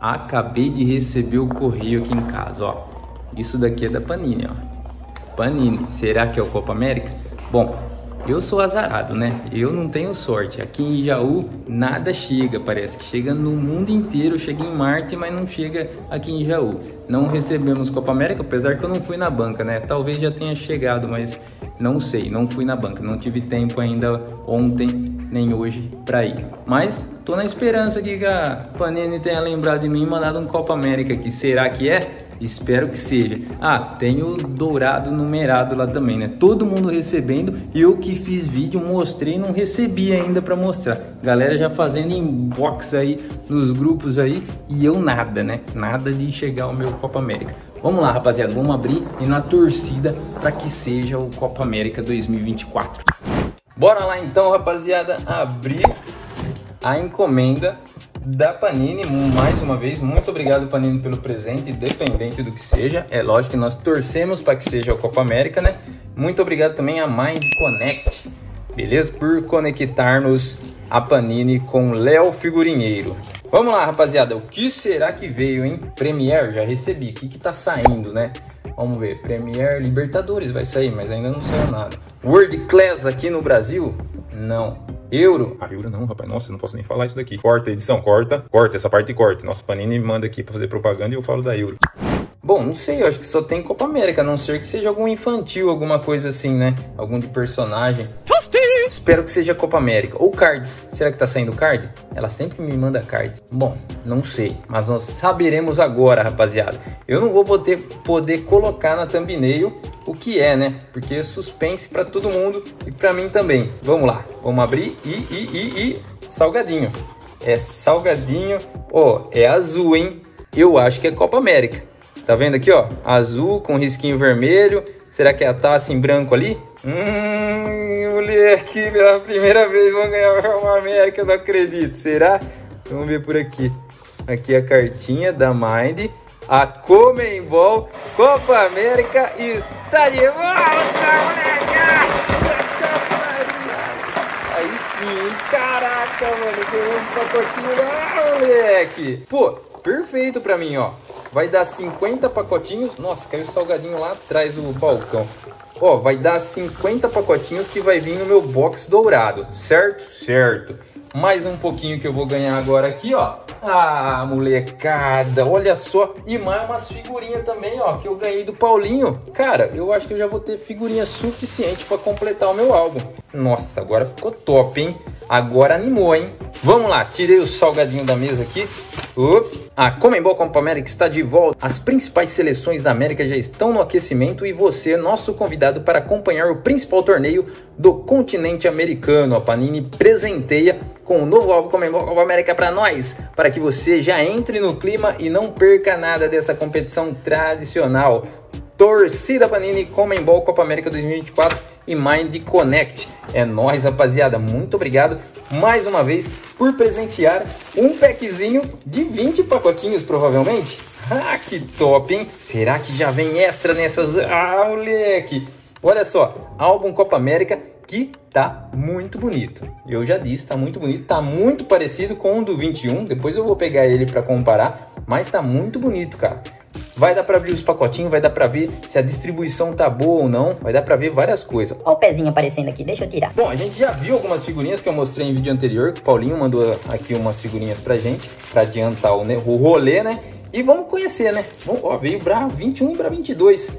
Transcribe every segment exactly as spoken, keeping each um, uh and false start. Acabei de receber o correio aqui em casa, ó. Isso daqui é da Panini, ó. Panini, será que é o Copa América? Bom, eu sou azarado, né? Eu não tenho sorte. Aqui em Jaú nada chega, parece que chega no mundo inteiro, chega em Marte, mas não chega aqui em Jaú. Não recebemos Copa América, apesar que eu não fui na banca, né? Talvez já tenha chegado, mas não sei, não fui na banca, não tive tempo ainda ontem nem hoje pra ir, mas tô na esperança que a Panini tenha lembrado de mim e mandado um Copa América aqui. Será que é? Espero que seja. Ah, tem o dourado numerado lá também, né? Todo mundo recebendo. Eu que fiz vídeo, mostrei, não recebi ainda pra mostrar. Galera já fazendo inbox aí nos grupos aí e eu nada, né? Nada de chegar o meu Copa América. Vamos lá, rapaziada, vamos abrir e na torcida pra que seja o Copa América dois mil e vinte e quatro. Bora lá então, rapaziada, abrir a encomenda da Panini, mais uma vez. Muito obrigado, Panini, pelo presente, independente do que seja. É lógico que nós torcemos para que seja a Copa América, né? Muito obrigado também a Mind Connect, beleza? Por conectar-nos a Panini com Léo Figurinheiro. Vamos lá, rapaziada, o que será que veio, hein? Premier, já recebi. O que que tá saindo, né? Vamos ver, Premier, Libertadores vai sair, mas ainda não saiu nada. World Class aqui no Brasil? Não. Euro? Ah, Euro não, rapaz. Nossa, não posso nem falar isso daqui. Corta a edição, corta. Corta essa parte e corta. Nossa, Panini me manda aqui pra fazer propaganda e eu falo da Euro. Bom, não sei, eu acho que só tem Copa América, a não ser que seja algum infantil, alguma coisa assim, né? Algum de personagem. Espero que seja Copa América. Ou cards. Será que tá saindo card? Ela sempre me manda cards. Bom, não sei. Mas nós saberemos agora, rapaziada. Eu não vou poder, poder colocar na thumbnail o que é, né? Porque é suspense pra todo mundo e pra mim também. Vamos lá. Vamos abrir. E, e, e, e... salgadinho. É salgadinho. Ó, oh, é azul, hein? Eu acho que é Copa América. Tá vendo aqui, ó? Azul com risquinho vermelho. Será que é a taça em branco ali? Hum, moleque, pela primeira vez vão ganhar a Copa América, eu não acredito. Será? Vamos ver por aqui. Aqui a cartinha da Mind. A CONMEBOL Copa América está de volta, moleque! Aí sim, caraca, mano, ganhou um pacotinho lá, moleque! Pô, perfeito pra mim, ó. Vai dar cinquenta pacotinhos. Nossa, caiu o salgadinho lá atrás do balcão. Ó, vai dar cinquenta pacotinhos que vai vir no meu box dourado. Certo? Certo. Mais um pouquinho que eu vou ganhar agora aqui, ó. Ah, molecada, olha só. E mais umas figurinhas também, ó, que eu ganhei do Paulinho. Cara, eu acho que eu já vou ter figurinha suficiente pra completar o meu álbum. Nossa, agora ficou top, hein? Agora animou, hein? Vamos lá, tirei o salgadinho da mesa aqui. Opa. A CONMEBOL Copa América está de volta. As principais seleções da América já estão no aquecimento e você é nosso convidado para acompanhar o principal torneio do continente americano. A Panini presenteia com o novo álbum CONMEBOL Copa América para nós, para que você já entre no clima e não perca nada dessa competição tradicional. Torcida Panini, CONMEBOL Copa América dois mil e vinte e quatro e Mind Connect. É nóis, rapaziada. Muito obrigado mais uma vez por presentear um packzinho de vinte pacotinhos, provavelmente. Ah, que top, hein? Será que já vem extra nessas? Ah, moleque! Olha só, álbum Copa América que tá muito bonito. Eu já disse, tá muito bonito. Tá muito parecido com o do vinte e um. Depois eu vou pegar ele pra comparar. Mas tá muito bonito, cara. Vai dar pra abrir os pacotinhos, vai dar pra ver se a distribuição tá boa ou não. Vai dar pra ver várias coisas. Olha o pezinho aparecendo aqui, deixa eu tirar. Bom, a gente já viu algumas figurinhas que eu mostrei em vídeo anterior. Que o Paulinho mandou aqui umas figurinhas pra gente, pra adiantar o, né, o rolê, né? E vamos conhecer, né? Vamos, ó, veio pra vinte e um e pra vinte e dois.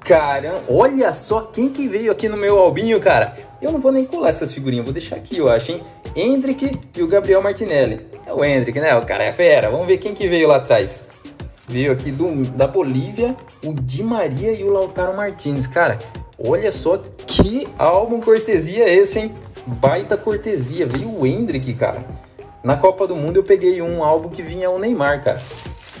Caramba, olha só quem que veio aqui no meu albinho, cara. Eu não vou nem colar essas figurinhas, vou deixar aqui, eu acho, hein? Hendrick e o Gabriel Martinelli. É o Hendrick, né? O cara é fera. Vamos ver quem que veio lá atrás. Veio aqui do, da Bolívia, o Di Maria e o Lautaro Martinez. Cara, olha só que álbum cortesia esse, hein? Baita cortesia. Veio o Hendrick, cara. Na Copa do Mundo eu peguei um álbum que vinha o Neymar, cara.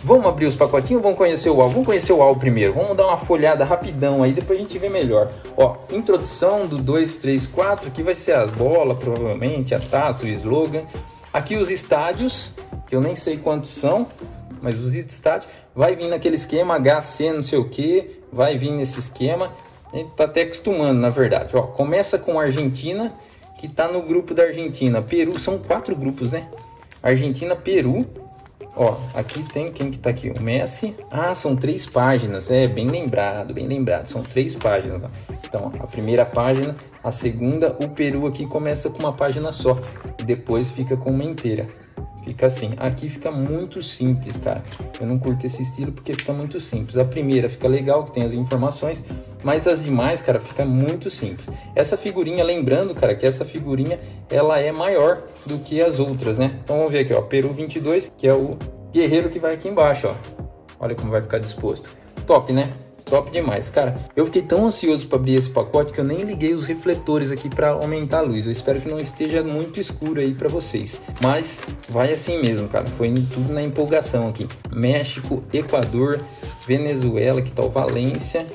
Vamos abrir os pacotinhos, vamos conhecer o álbum. Vamos conhecer o álbum primeiro. Vamos dar uma folhada rapidão aí, depois a gente vê melhor. Ó, introdução do dois, três, quatro. Aqui vai ser as bolas, provavelmente, a taça, o slogan. Aqui os estádios, que eu nem sei quantos são. Mas os estádios vai vir naquele esquema H C, não sei o que, vai vir nesse esquema. A gente tá até acostumando, na verdade. Ó, começa com a Argentina, que tá no grupo da Argentina. Peru, são quatro grupos, né? Argentina, Peru, Ó, aqui tem quem que tá aqui, o Messi. Ah, são três páginas, é, bem lembrado, bem lembrado. São três páginas, ó. Então, ó, a primeira página, a segunda, o Peru aqui começa com uma página só. E depois fica com uma inteira. Fica assim. Aqui fica muito simples, cara. Eu não curto esse estilo porque fica muito simples. A primeira fica legal, que tem as informações. Mas as demais, cara, fica muito simples. Essa figurinha, lembrando, cara, que essa figurinha, ela é maior do que as outras, né? Então, vamos ver aqui, ó. Peru vinte e dois, que é o guerreiro que vai aqui embaixo, ó. Olha como vai ficar disposto. Top, né? Top demais, cara. Eu fiquei tão ansioso para abrir esse pacote que eu nem liguei os refletores aqui para aumentar a luz. Eu espero que não esteja muito escuro aí para vocês. Mas vai assim mesmo, cara. Foi tudo na empolgação aqui. México, Equador, Venezuela, que tal Valência...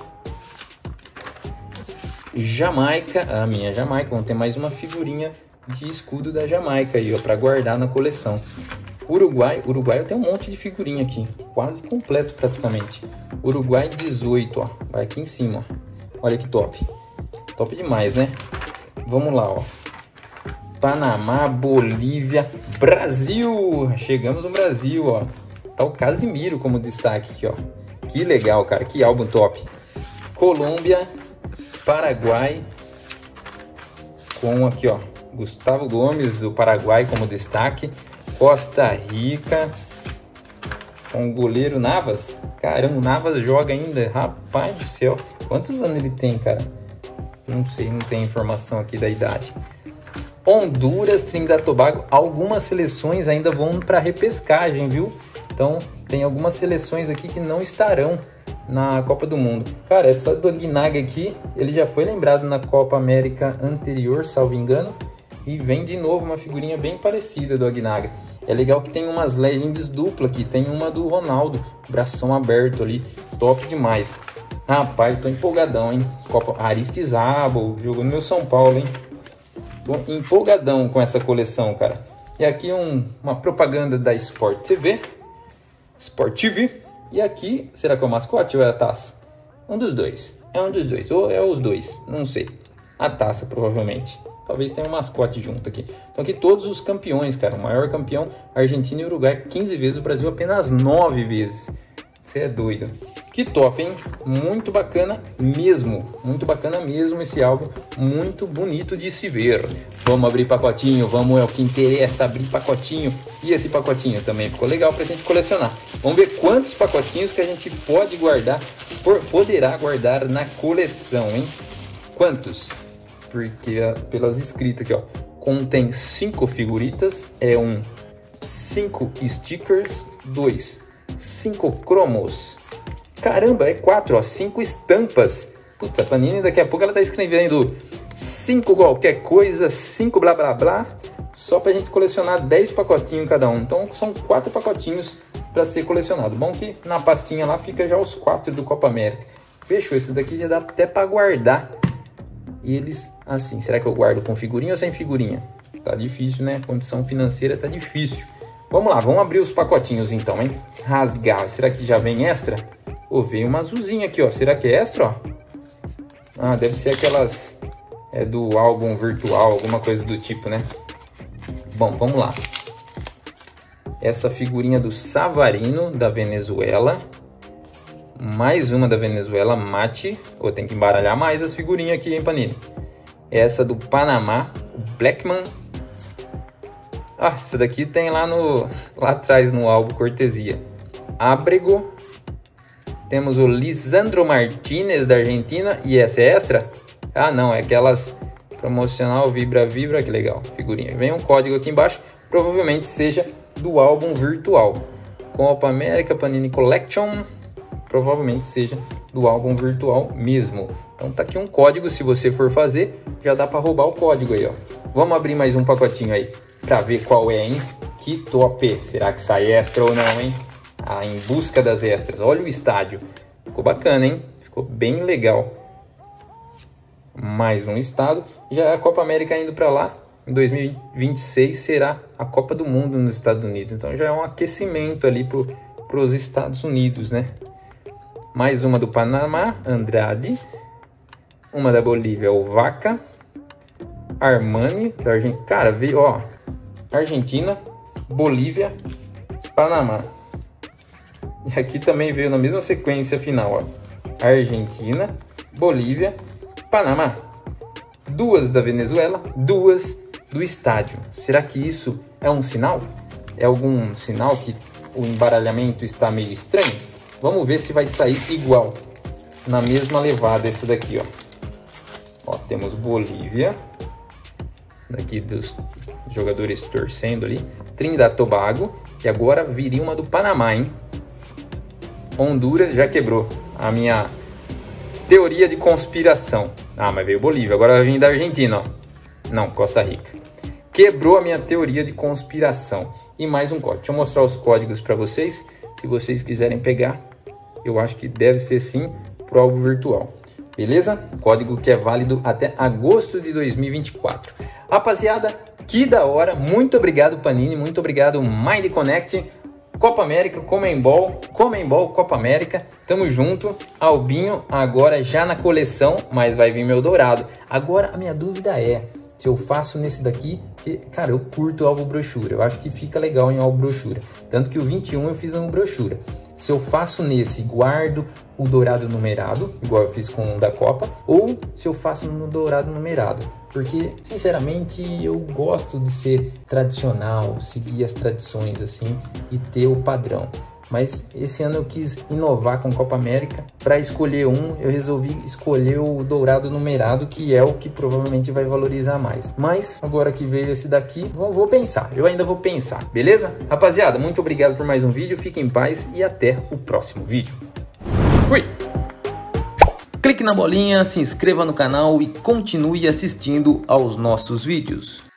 Jamaica, a minha Jamaica, vamos ter mais uma figurinha de escudo da Jamaica aí, ó, para guardar na coleção. Uruguai, Uruguai eu tenho um monte de figurinha aqui, quase completo praticamente. Uruguai dezoito, ó, vai aqui em cima, ó. Olha que top, top demais, né? Vamos lá, ó. Panamá, Bolívia, Brasil, chegamos no Brasil, ó. Tá o Casimiro como destaque aqui, ó. Que legal, cara, que álbum top. Colômbia, Paraguai, com aqui, ó, Gustavo Gomes do Paraguai como destaque. Costa Rica, com o goleiro Navas. Caramba, o Navas joga ainda, rapaz do céu. Quantos anos ele tem, cara? Não sei, não tem informação aqui da idade. Honduras, Trinidad e Tobago. Algumas seleções ainda vão para repescagem, viu? Então, tem algumas seleções aqui que não estarão na Copa do Mundo. Cara, essa do Aguinaga aqui, ele já foi lembrado na Copa América anterior, salvo engano, e vem de novo uma figurinha bem parecida do Aguinaga. É legal que tem umas legends dupla aqui, tem uma do Ronaldo, bração aberto ali, top demais. Rapaz, tô empolgadão, hein? Copa Aristizábal, jogou no meu São Paulo, hein? Tô empolgadão com essa coleção, cara. E aqui um, uma propaganda da Sport T V. Sport T V. E aqui, será que é o mascote ou é a taça? Um dos dois. É um dos dois. Ou é os dois. Não sei. A taça, provavelmente. Talvez tenha um mascote junto aqui. Então aqui todos os campeões, cara. O maior campeão, Argentina e Uruguai, quinze vezes. O Brasil apenas nove vezes. Você é doido. Que top, hein? Muito bacana mesmo. Muito bacana mesmo esse álbum. Muito bonito de se ver. Vamos abrir pacotinho. Vamos, é o que interessa, abrir pacotinho. E esse pacotinho também ficou legal pra gente colecionar. Vamos ver quantos pacotinhos que a gente pode guardar, poderá guardar na coleção, hein? Quantos? Porque pelas escritas aqui, ó. Contém cinco figuritas. É um. cinco stickers. dois. cinco cromos. Caramba, é quatro, ó. cinco estampas. Putz, a Panini daqui a pouco ela tá escrevendo cinco qualquer coisa, cinco blá blá blá. Só pra gente colecionar dez pacotinhos cada um. Então são quatro pacotinhos pra ser colecionado. Bom que na pastinha lá fica já os quatro do Copa América. Fechou, esse daqui já dá até pra guardar. E eles assim, será que eu guardo com figurinha ou sem figurinha? Tá difícil, né? A condição financeira tá difícil. Vamos lá, vamos abrir os pacotinhos então, hein? Rasgar, será que já vem extra? Ou oh, veio uma azulzinha aqui, ó. Será que é extra, ó? Ah, deve ser aquelas... É do álbum virtual, alguma coisa do tipo, né? Bom, vamos lá. Essa figurinha do Savarino, da Venezuela. Mais uma da Venezuela, mate. Vou oh, ter que embaralhar mais as figurinhas aqui, hein, Panini? Essa do Panamá, o Blackman. Ah, essa daqui tem lá no lá atrás no álbum cortesia. Ábrego. Temos o Lisandro Martinez da Argentina. E essa é extra? Ah, não. É aquelas promocional Vibra Vibra. Que legal. Figurinha. Vem um código aqui embaixo. Provavelmente seja do álbum virtual. Copa América Panini Collection. Provavelmente seja do álbum virtual mesmo. Então tá aqui um código. Se você for fazer, já dá pra roubar o código aí, ó. Vamos abrir mais um pacotinho aí. Pra ver qual é, hein? Que top! Será que sai extra ou não, hein? Ah, em busca das extras. Olha o estádio. Ficou bacana, hein? Ficou bem legal. Mais um estado. Já a Copa América indo pra lá. Em dois mil e vinte e seis será a Copa do Mundo nos Estados Unidos. Então já é um aquecimento ali pro, pros Estados Unidos, né? Mais uma do Panamá. Andrade. Uma da Bolívia. O Vaca. Armani. Da Argentina. Cara, veio, ó... Argentina, Bolívia, Panamá. E aqui também veio na mesma sequência final, ó. Argentina, Bolívia, Panamá. Duas da Venezuela, duas do estádio. Será que isso é um sinal? É algum sinal que o embaralhamento está meio estranho? Vamos ver se vai sair igual. Na mesma levada essa daqui, ó. Ó, temos Bolívia. Daqui dos jogadores torcendo ali. Trinidad e Tobago. E agora viria uma do Panamá, hein? Honduras já quebrou a minha teoria de conspiração. Ah, mas veio Bolívia. Agora vai vir da Argentina, ó. Não, Costa Rica. Quebrou a minha teoria de conspiração. E mais um código. Deixa eu mostrar os códigos para vocês. Se vocês quiserem pegar, eu acho que deve ser sim pro álbum virtual. Beleza? Código que é válido até agosto de dois mil e vinte e quatro. Rapaziada, que da hora. Muito obrigado, Panini. Muito obrigado, Mind Connect. Copa América, CONMEBOL, CONMEBOL, Copa América, tamo junto. Albinho agora já na coleção, mas vai vir meu dourado. Agora a minha dúvida é se eu faço nesse daqui, porque, cara, eu curto o álbum brochura, eu acho que fica legal em álbum brochura. Tanto que o vinte e um eu fiz um brochura. Se eu faço nesse, guardo o dourado numerado, igual eu fiz com o da Copa, ou se eu faço no dourado numerado. Porque, sinceramente, eu gosto de ser tradicional, seguir as tradições assim e ter o padrão. Mas esse ano eu quis inovar com Copa América. Para escolher um, eu resolvi escolher o dourado numerado, que é o que provavelmente vai valorizar mais. Mas agora que veio esse daqui, vou pensar. Eu ainda vou pensar, beleza? Rapaziada, muito obrigado por mais um vídeo. Fiquem em paz e até o próximo vídeo. Fui! Clique na bolinha, se inscreva no canal e continue assistindo aos nossos vídeos.